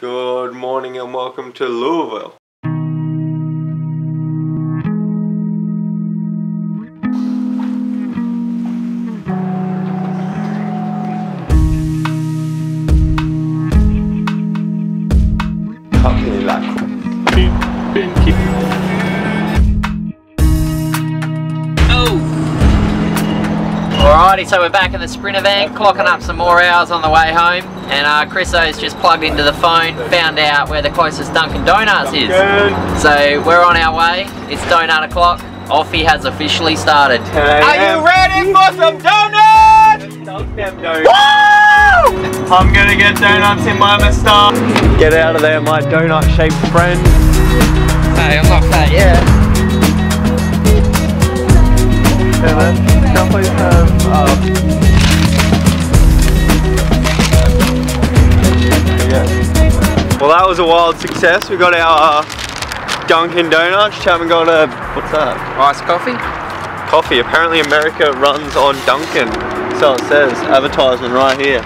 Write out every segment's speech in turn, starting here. Good morning and welcome to Louisville. Alrighty, so we're back in the Sprinter van, clocking up some more hours on the way home, and Chriso's just plugged into the phone, found out where the closest Dunkin' Donuts is. So we're on our way, it's donut o'clock, Offie has officially started. Are you ready for some donuts? Woo! I'm gonna get donuts in my moustache. Get out of there, my donut shaped friend. Hey, I'm not fat yet. Can I please have yeah. Well, that was a wild success. We got our Dunkin' Donuts. Chapman got a, what's that? Iced coffee? Coffee. Apparently America runs on Dunkin'. So it says, advertisement right here.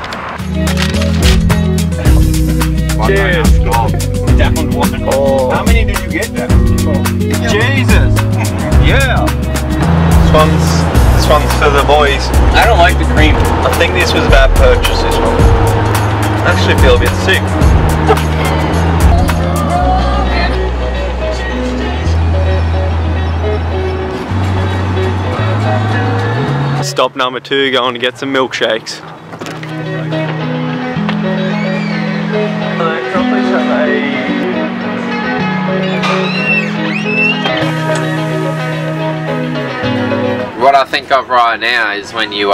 Cheers. Oh. How many did you get there? Jesus. Yeah. This one's for the boys. I don't like the cream. I think this was a bad purchase, this one. I actually feel a bit sick. Stop number 2, going to get some milkshakes. Hello, can I please have a... What I think of right now is when you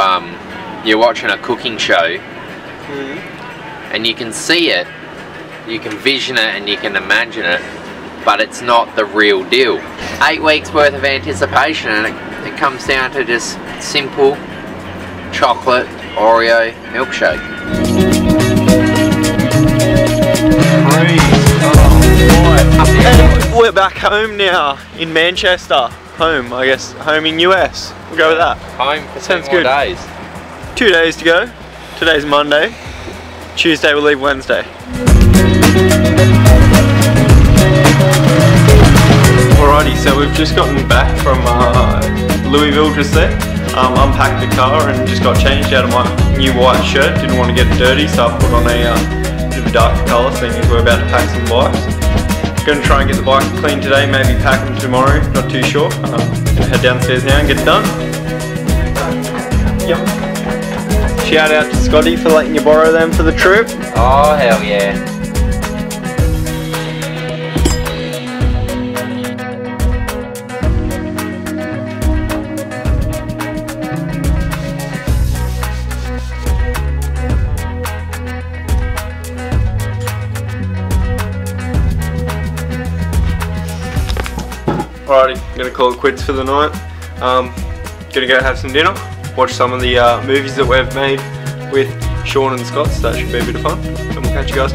you're watching a cooking show, and you can see it, you can vision it, and you can imagine it, but it's not the real deal. 8 weeks worth of anticipation, and it comes down to just simple chocolate Oreo milkshake. Oh, we're back home now in Manchester. Home, I guess. Home in US. We'll go with that. Home for 2 more days. 2 days to go. Today's Monday. Tuesday we'll leave Wednesday. Alrighty, so we've just gotten back from Louisville just there. Unpacked the car and just got changed out of my new white shirt. Didn't want to get dirty, so I put on a bit of a darker colour, seeing as we're about to pack some bikes. Gonna try and get the bike clean today, maybe pack them tomorrow, not too sure. Gonna head downstairs now and get it done. Yep. Shout out to Scotty for letting you borrow them for the trip. Oh, hell yeah. Alrighty, I'm gonna call it quits for the night. Gonna go have some dinner, watch some of the movies that we've made with Sean and Scott, so that should be a bit of fun. And we'll catch you guys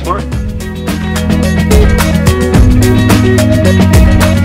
tomorrow.